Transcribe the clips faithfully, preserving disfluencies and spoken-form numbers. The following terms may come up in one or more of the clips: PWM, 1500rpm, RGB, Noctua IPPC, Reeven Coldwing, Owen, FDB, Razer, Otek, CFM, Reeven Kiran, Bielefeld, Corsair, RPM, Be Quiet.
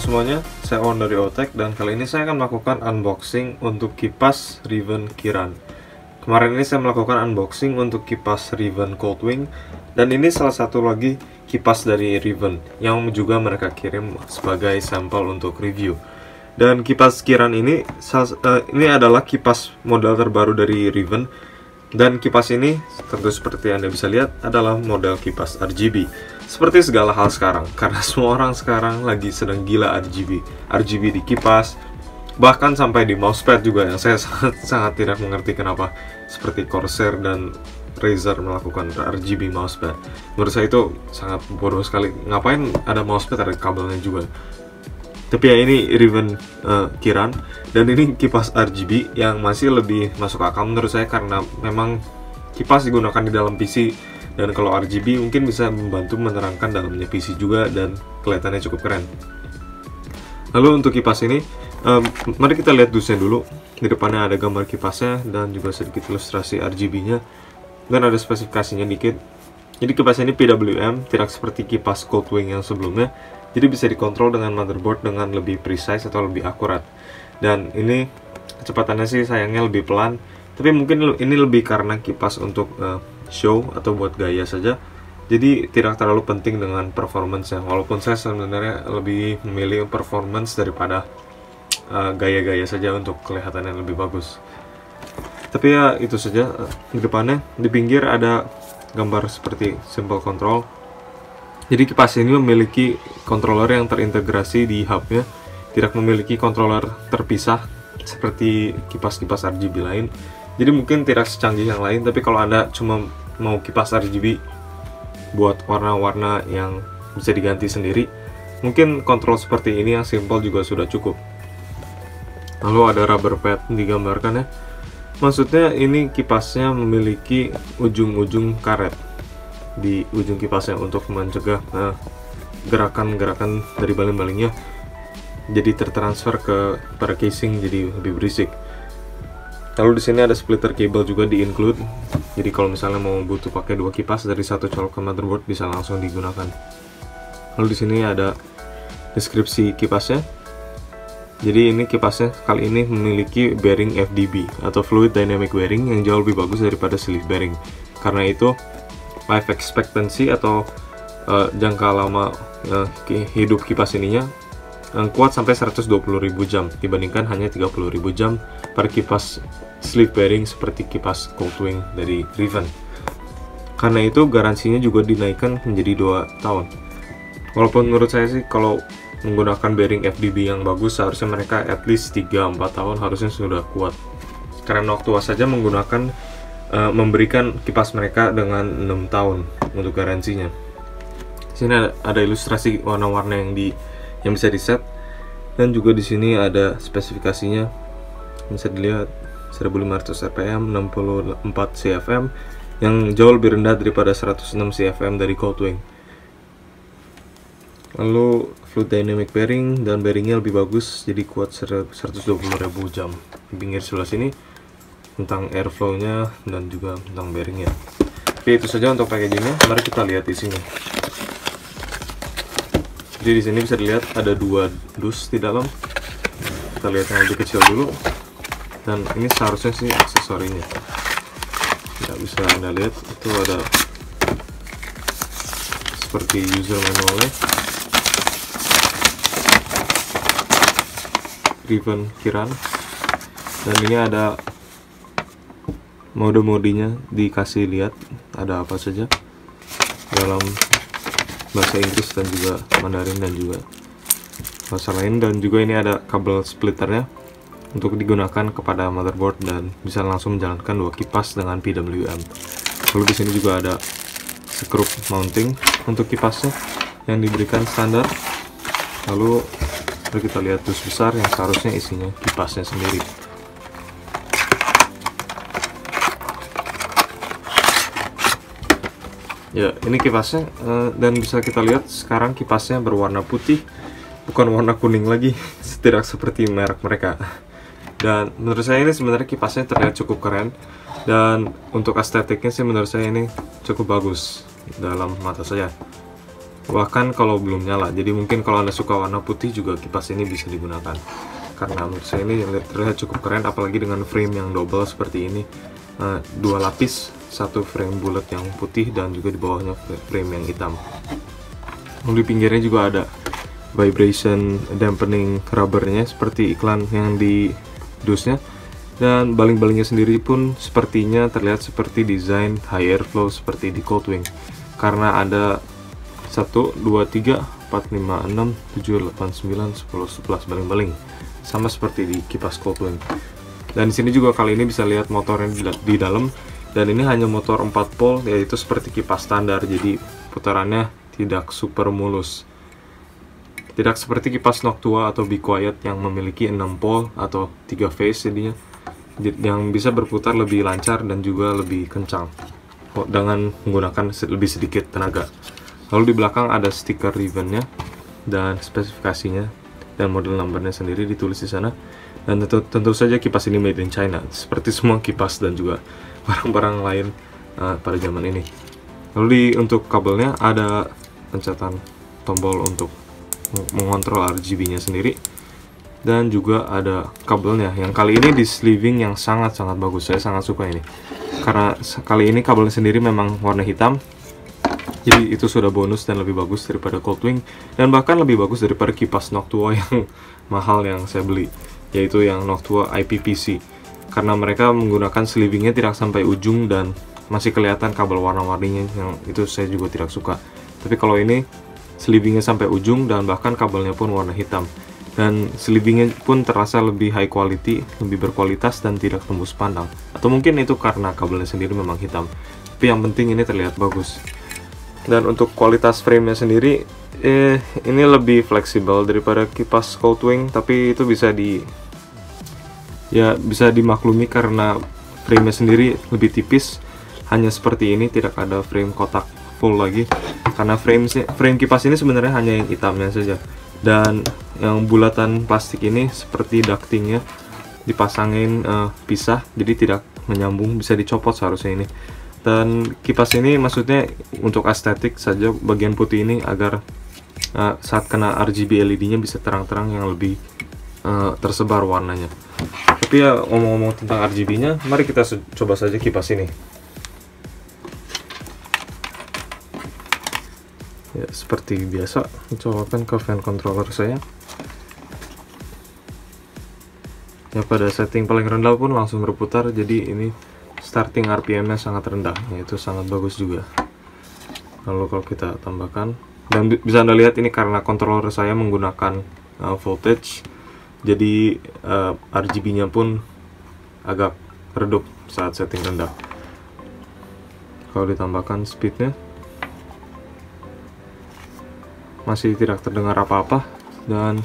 Halo semuanya, saya Owen dari Otek dan kali ini saya akan melakukan unboxing untuk kipas Reeven Kiran. Kemarin ini saya melakukan unboxing untuk kipas Reeven Coldwing dan ini salah satu lagi kipas dari Reeven yang juga mereka kirim sebagai sampel untuk review. Dan kipas Kiran ini ini adalah kipas model terbaru dari Reeven dan kipas ini tentu seperti Anda bisa lihat adalah model kipas R G B. Seperti segala hal sekarang, karena semua orang sekarang lagi sedang gila R G B. R G B di kipas, bahkan sampai di mousepad juga, yang saya sangat-sangat tidak mengerti kenapa seperti Corsair dan Razer melakukan R G B mousepad. Menurut saya itu sangat bodoh sekali. Ngapain ada mousepad, ada kabelnya juga. Tapi ya ini Reeven uh, Kiran, dan ini kipas R G B yang masih lebih masuk akal menurut saya karena memang kipas digunakan di dalam P C. Dan kalau R G B mungkin bisa membantu menerangkan dalamnya P C juga dan kelihatannya cukup keren. Lalu untuk kipas ini, um, mari kita lihat dusnya dulu. Di depannya ada gambar kipasnya dan juga sedikit ilustrasi R G B-nya dan ada spesifikasinya dikit. Jadi kipas ini P W M, tidak seperti kipas Coldwing yang sebelumnya. Jadi bisa dikontrol dengan motherboard dengan lebih precise atau lebih akurat. Dan ini kecepatannya sih sayangnya lebih pelan. Tapi mungkin ini lebih karena kipas untuk uh, show atau buat gaya saja, jadi tidak terlalu penting dengan performance-nya, walaupun saya sebenarnya lebih memilih performance daripada gaya-gaya uh, saja untuk kelihatannya lebih bagus. Tapi ya itu saja. Di depannya, di pinggir ada gambar seperti simple control. Jadi kipas ini memiliki controller yang terintegrasi di hubnya, tidak memiliki controller terpisah seperti kipas-kipas R G B lain. Jadi mungkin tidak secanggih yang lain, tapi kalau Anda cuma mau kipas R G B buat warna-warna yang bisa diganti sendiri, mungkin kontrol seperti ini yang simple juga sudah cukup. Lalu ada rubber pad digambarkan ya. Maksudnya ini kipasnya memiliki ujung-ujung karet di ujung kipasnya untuk mencegah gerakan-gerakan nah, dari baling-balingnya jadi tertransfer ke pada casing jadi lebih berisik. Lalu di sini ada splitter cable juga di include. Jadi kalau misalnya mau butuh pakai dua kipas dari satu colok ke motherboard bisa langsung digunakan. Lalu di sini ada deskripsi kipasnya. Jadi ini kipasnya kali ini memiliki bearing F D B atau fluid dynamic bearing yang jauh lebih bagus daripada slip bearing. Karena itu life expectancy atau uh, jangka lama uh, hidup kipas ininya yang kuat sampai seratus dua puluh ribu jam dibandingkan hanya tiga puluh ribu jam per kipas sleeve bearing seperti kipas Coldwing dari Reeven. Karena itu garansinya juga dinaikkan menjadi dua tahun. Walaupun menurut saya sih kalau menggunakan bearing F D B yang bagus seharusnya mereka at least tiga sampai empat tahun harusnya sudah kuat. Karena Noctua saja menggunakan uh, memberikan kipas mereka dengan enam tahun untuk garansinya. Sini ada, ada ilustrasi warna-warna yang di yang bisa di-set dan juga di sini ada spesifikasinya. Bisa dilihat seribu lima ratus R P M, enam puluh empat C F M yang jauh lebih rendah daripada seratus enam C F M dari Coldwing. Lalu fluid dynamic bearing dan bearingnya lebih bagus jadi kuat seratus dua puluh ribu jam. Di pinggir sebelah sini tentang airflow-nya dan juga tentang bearingnya. Oke, itu saja untuk packagingnya. Mari kita lihat isinya. Jadi di sini bisa dilihat ada dua dus di dalam. Kita lihat yang lebih kecil dulu. Dan ini seharusnya sih aksesorinya. Tidak bisa Anda lihat itu ada seperti user manualnya. Reeven Kiran. Dan ini ada mode-modenya dikasih lihat ada apa saja dalam bahasa Inggris dan juga Mandarin dan juga bahasa lain. Dan juga ini ada kabel splitternya untuk digunakan kepada motherboard dan bisa langsung menjalankan dua kipas dengan P W M. Lalu di sini juga ada skrup mounting untuk kipasnya yang diberikan standar. Lalu kita lihat dus besar yang seharusnya isinya kipasnya sendiri. Ya, ini kipasnya, dan bisa kita lihat sekarang kipasnya berwarna putih, bukan warna kuning lagi, tidak seperti merek mereka. Dan menurut saya ini sebenarnya kipasnya terlihat cukup keren, dan untuk estetiknya sih menurut saya ini cukup bagus dalam mata saya. bahkan kalau belum nyala. Jadi mungkin kalau Anda suka warna putih juga kipas ini bisa digunakan, karena menurut saya ini terlihat cukup keren, apalagi dengan frame yang double seperti ini, uh, dua lapis, satu frame bulat yang putih dan juga di bawahnya frame yang hitam. Lalu di pinggirnya juga ada vibration dampening rubbernya seperti iklan yang di dusnya, dan baling-balingnya sendiri pun sepertinya terlihat seperti desain high airflow seperti di Coldwing, karena ada satu, dua, tiga, empat, lima, enam, tujuh, delapan, sembilan, sepuluh, sebelas baling-baling sama seperti di kipas Coldwing. Dan di sini juga kali ini bisa lihat motornya di, di dalam, dan ini hanya motor empat pol, yaitu seperti kipas standar, jadi putarannya tidak super mulus. Tidak seperti kipas Noctua atau Be Quiet yang memiliki enam pol atau tiga phase jadinya, yang bisa berputar lebih lancar dan juga lebih kencang dengan menggunakan lebih sedikit tenaga. Lalu di belakang ada stiker Reeven-nya dan spesifikasinya dan model numbernya sendiri ditulis di sana. Dan tentu, tentu saja kipas ini made in China, seperti semua kipas dan juga barang-barang lain uh, pada zaman ini. Lalu di, untuk kabelnya ada pencetan tombol untuk mengontrol R G B-nya sendiri, dan juga ada kabelnya yang kali ini di sleeving yang sangat-sangat bagus. Saya sangat suka ini karena kali ini kabelnya sendiri memang warna hitam, jadi itu sudah bonus dan lebih bagus daripada Coldwing, dan bahkan lebih bagus daripada kipas Noctua yang mahal yang saya beli, yaitu yang Noctua I P P C, karena mereka menggunakan sleevingnya tidak sampai ujung dan masih kelihatan kabel warna-warninya, yang itu saya juga tidak suka. Tapi kalau ini sleevingnya sampai ujung dan bahkan kabelnya pun warna hitam, dan sleevingnya pun terasa lebih high quality, lebih berkualitas dan tidak tembus pandang, atau mungkin itu karena kabelnya sendiri memang hitam, tapi yang penting ini terlihat bagus. Dan untuk kualitas framenya sendiri, eh, ini lebih fleksibel daripada kipas Coldwing, tapi itu bisa di ya bisa dimaklumi karena framenya sendiri lebih tipis, hanya seperti ini, tidak ada frame kotak full lagi, karena frame frame kipas ini sebenarnya hanya yang hitamnya saja, dan yang bulatan plastik ini seperti ductingnya dipasangin uh, pisah, jadi tidak menyambung, bisa dicopot seharusnya ini. Dan kipas ini maksudnya untuk estetik saja, bagian putih ini agar uh, saat kena R G B L E D-nya bisa terang-terang yang lebih uh, tersebar warnanya. Tapi ya ngomong-ngomong tentang R G B-nya, mari kita coba saja kipas ini. Ya, seperti biasa, colokkan ke fan controller saya. Ya, pada setting paling rendah pun langsung berputar, jadi ini starting R P M-nya sangat rendah, yaitu sangat bagus juga. Lalu kalau kita tambahkan, dan bisa Anda lihat ini karena controller saya menggunakan uh, voltage, jadi uh, R G B-nya pun agak redup saat setting rendah. Kalau ditambahkan speed-nya, masih tidak terdengar apa-apa, dan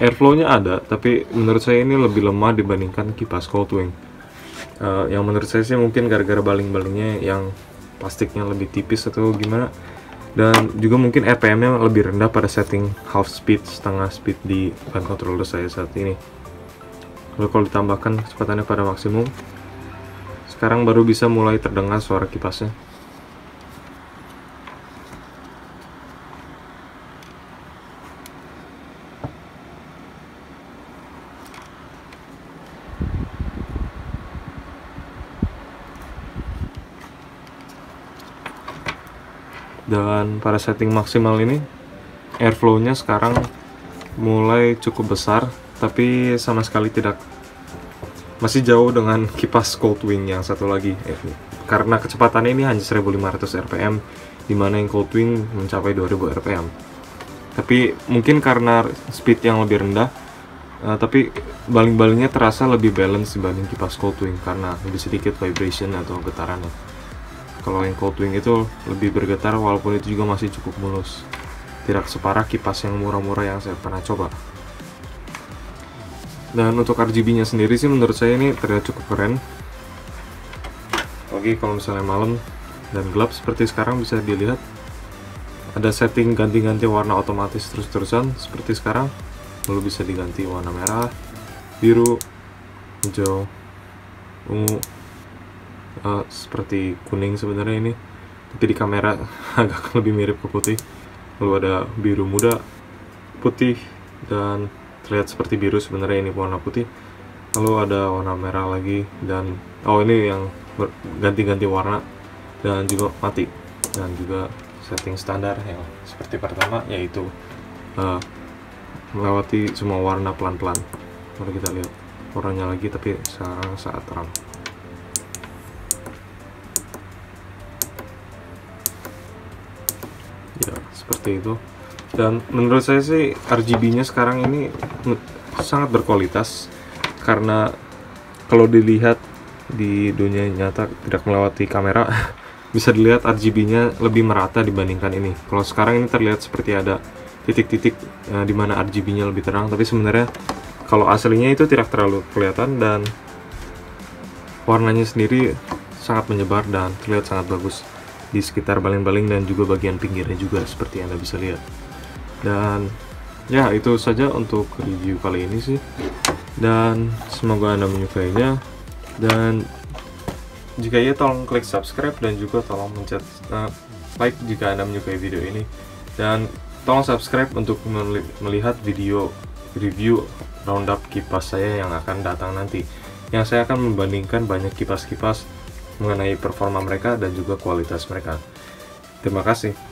airflow-nya ada, tapi menurut saya ini lebih lemah dibandingkan kipas Coldwing. Uh, yang menurut saya sih mungkin gara-gara baling-balingnya yang plastiknya lebih tipis atau gimana, dan juga mungkin R P M-nya lebih rendah pada setting half speed, setengah speed di fan controller saya saat ini. Lalu kalau ditambahkan kecepatannya pada maksimum, sekarang baru bisa mulai terdengar suara kipasnya. Dan pada setting maksimal ini, airflow-nya sekarang mulai cukup besar, tapi sama sekali tidak, masih jauh dengan kipas Coldwing yang satu lagi, karena kecepatannya ini hanya seribu lima ratus R P M, dimana yang Coldwing mencapai dua ribu R P M. Tapi mungkin karena speed yang lebih rendah, uh, tapi baling-balingnya terasa lebih balance dibanding kipas Coldwing, karena lebih sedikit vibration atau getarannya. Kalau yang Coldwing itu lebih bergetar, walaupun itu juga masih cukup mulus, tidak separah kipas yang murah-murah yang saya pernah coba. Dan untuk R G B-nya sendiri sih menurut saya ini terlihat cukup keren. Oke, kalau misalnya malam dan gelap seperti sekarang bisa dilihat, ada setting ganti-ganti warna otomatis terus-terusan seperti sekarang, lalu bisa diganti warna merah, biru, hijau, ungu. Uh, seperti kuning sebenarnya ini, tapi di kamera agak lebih mirip ke putih. lalu ada biru muda, putih, dan terlihat seperti biru sebenarnya ini warna putih, lalu ada warna merah lagi, dan oh ini yang ganti-ganti warna, dan juga mati, dan juga setting standar yang seperti pertama, yaitu uh, melewati semua warna pelan-pelan. Lalu kita lihat warnanya lagi, tapi sekarang saat terang. Ya, seperti itu. Dan menurut saya sih R G B-nya sekarang ini sangat berkualitas, karena kalau dilihat di dunia nyata tidak melewati kamera bisa dilihat R G B-nya lebih merata dibandingkan ini. Kalau sekarang ini terlihat seperti ada titik-titik eh, di mana R G B-nya lebih terang, tapi sebenarnya kalau aslinya itu tidak terlalu kelihatan, dan warnanya sendiri sangat menyebar dan terlihat sangat bagus di sekitar baling-baling dan juga bagian pinggirnya juga seperti Anda bisa lihat. Dan ya, itu saja untuk review kali ini sih, dan semoga Anda menyukainya. Dan jika iya, tolong klik subscribe dan juga tolong mencet uh, like jika Anda menyukai video ini, dan tolong subscribe untuk melihat video review roundup kipas saya yang akan datang nanti, yang saya akan membandingkan banyak kipas-kipas mengenai performa mereka dan juga kualitas mereka. Terima kasih.